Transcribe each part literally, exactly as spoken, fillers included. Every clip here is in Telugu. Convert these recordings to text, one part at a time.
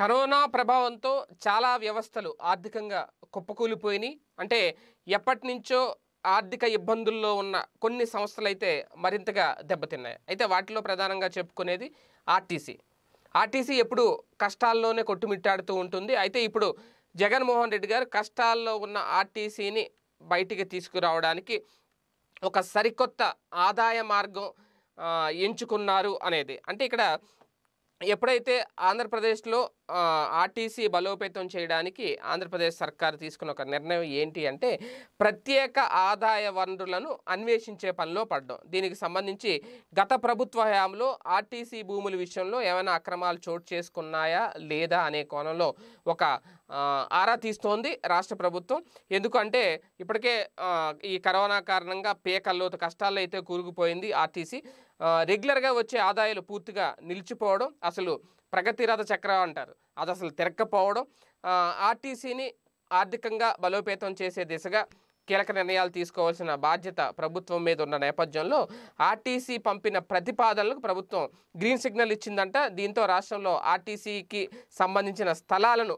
కరోనా ప్రభావంతో చాలా వ్యవస్థలు ఆర్థికంగా కుప్పకూలిపోయిని అంటే ఎప్పటి నుంచో ఆర్థిక ఇబ్బందుల్లో ఉన్న కొన్ని సంస్థలైతే మరింతగా దెబ్బతిన్నాయి అయితే వాటిలో ప్రధానంగా చెప్పుకునేది ఆర్టీసీ ఆర్టీసీ ఎప్పుడు కష్టాల్లోనే కొట్టుమిట్టాడుతూ ఉంటుంది అయితే ఇప్పుడు జగన్ మోహన్ రెడ్డి గారు కష్టాల్లో ఉన్న ఆర్టీసీని బయటికి తీసుకురావడానికి ఒక సరికొత్త ఆదాయ మార్గం ఎంచుకున్నారు అనేది అంటే ఇక్కడ ఎప్పుడైతే ఆంధ్రప్రదేశ్ లో ఆర్టీసీ బలోపేతం చేయడానికి ఆంధ్రప్రదేశ్ సర్కార్ తీసుకున్న ఒక నిర్ణయం ఏంటి అంటే ప్రత్యేక ఆదాయ వనరులను అన్వేషించే పనిలో పడ్డం దీనికి సంబంధించి గత ప్రభుత్వ హయాంలో ఆర్టీసీ భూముల విషయంలో ఏమైనా అక్రమాలు చోటు చేసుకున్నాయా లేదా అనే కోణంలో ఒక ఆరా తీస్తోంది రాష్ట్ర ప్రభుత్వం ఎందుకంటే ఇప్పటికే ఈ కరోనా కారణంగా పేకల్లోత కష్టాల్లో అయితే కూరుకుపోయింది ఆర్టీసీ రెగ్యులర్ గా వచ్చే ఆదాయాలు పూర్తిగా నిలిచిపోవడం అసలు ప్రగతిరథ చక్రం అంటారు అది అసలు తిరక్కపోవడం ఆర్టీసీని ఆర్థికంగా బలోపేతం చేసే దిశగా కీలక నిర్ణయాలు తీసుకోవాల్సిన బాధ్యత ప్రభుత్వం మీద ఉన్న నేపథ్యంలో ఆర్టీసీ పంపిన ప్రతిపాదనలకు ప్రభుత్వం గ్రీన్ సిగ్నల్ ఇచ్చిందంట దీంతో రాష్ట్రంలో ఆర్టీసీకి సంబంధించిన స్థలాలను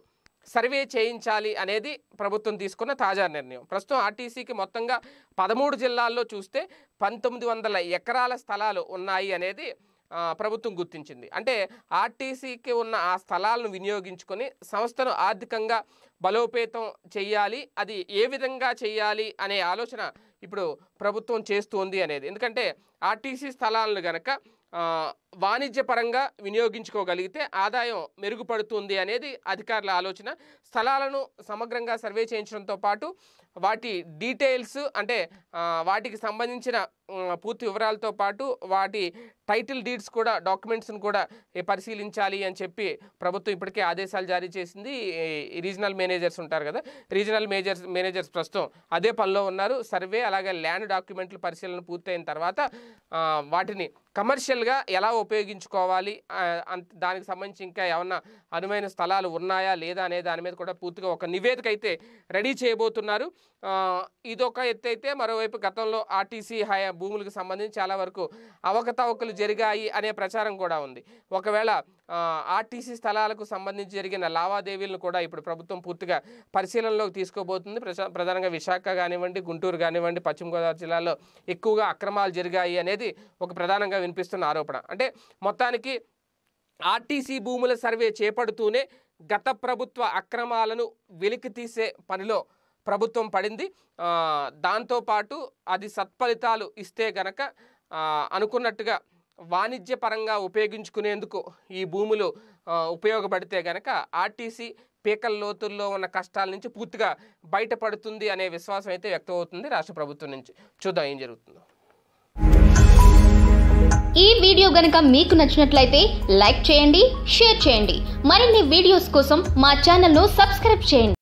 సర్వే చేయించాలి అనేది ప్రభుత్వం తీసుకున్న తాజా నిర్ణయం ప్రస్తుతం ఆర్టీసీకి మొత్తంగా పదమూడు జిల్లాల్లో చూస్తే పంతొమ్మిది వందల ఎకరాల స్థలాలు ఉన్నాయి అనేది ప్రభుత్వం గుర్తించింది అంటే ఆర్టీసీకి ఉన్న ఆ స్థలాలను వినియోగించుకొని సంస్థను ఆర్థికంగా బలోపేతం చేయాలి అది ఏ విధంగా చేయాలి అనే ఆలోచన ఇప్పుడు ప్రభుత్వం చేస్తుంది అనేది ఎందుకంటే ఆర్టీసీ స్థలాలను గనక వాణిజ్యపరంగా వినియోగించుకోగలిగితే ఆదాయం మెరుగుపడుతుంది అనేది అధికారుల ఆలోచన స్థలాలను సమగ్రంగా సర్వే చేయించడంతో పాటు వాటి డీటెయిల్స్ అంటే వాటికి సంబంధించిన పూర్తి వివరాలతో పాటు వాటి టైటిల్ డీడ్స్ కూడా డాక్యుమెంట్స్ను కూడా పరిశీలించాలి అని చెప్పి ప్రభుత్వం ఇప్పటికే ఆదేశాలు జారీ చేసింది రీజనల్ మేనేజర్స్ ఉంటారు కదా రీజనల్ మేనేజర్స్ మేనేజర్స్ ప్రస్తుతం అదే పనిలో ఉన్నారు సర్వే అలాగే ల్యాండ్ డాక్యుమెంట్లు పరిశీలన పూర్తయిన తర్వాత వాటిని కమర్షియల్గా ఎలా ఉపయోగించుకోవాలి దానికి సంబంధించి ఇంకా ఏమన్నా అనువైన స్థలాలు ఉన్నాయా లేదా అనే దాని మీద కూడా పూర్తిగా ఒక నివేదిక అయితే రెడీ చేయబోతున్నారు ఇదొక ఎత్తు అయితే మరోవైపు గతంలో ఆర్టీసీ హయా భూములకు సంబంధించి చాలా వరకు అవకతవకలు జరిగాయి అనే ప్రచారం కూడా ఉంది ఒకవేళ ఆర్టీసీ స్థలాలకు సంబంధించి జరిగిన లావాదేవీలను కూడా ఇప్పుడు ప్రభుత్వం పూర్తిగా పరిశీలనలోకి తీసుకోబోతుంది ప్రధానంగా విశాఖ కానివ్వండి గుంటూరు కానివ్వండి పశ్చిమ గోదావరి జిల్లాలో ఎక్కువగా అక్రమాలు జరిగాయి అనేది ఒక ప్రధానంగా వినిపిస్తున్న ఆరోపణ అంటే మొత్తానికి ఆర్టీసీ భూముల సర్వే చేపడుతూనే గత ప్రభుత్వ అక్రమాలను వెలికి తీసే పనిలో ప్రభుత్వం పడింది దాంతోపాటు అది సత్ఫలితాలు ఇస్తే గనక అనుకున్నట్టుగా వాణిజ్యపరంగా ఉపయోగించుకునేందుకు ఈ భూములు ఉపయోగపడితే గనక ఆర్టీసీ పేకల లోతుల్లో ఉన్న కష్టాల నుంచి పూర్తిగా బయటపడుతుంది అనే విశ్వాసం అయితే వ్యక్తం అవుతుంది రాష్ట్ర ప్రభుత్వం నుంచి చూద్దాం ఏం జరుగుతుందో ఈ వీడియో గనుక మీకు నచ్చినట్లయితే లైక్ చేయండి షేర్ చేయండి మరిన్ని వీడియోస్ కోసం మా ఛానల్ను సబ్స్క్రైబ్ చేయండి।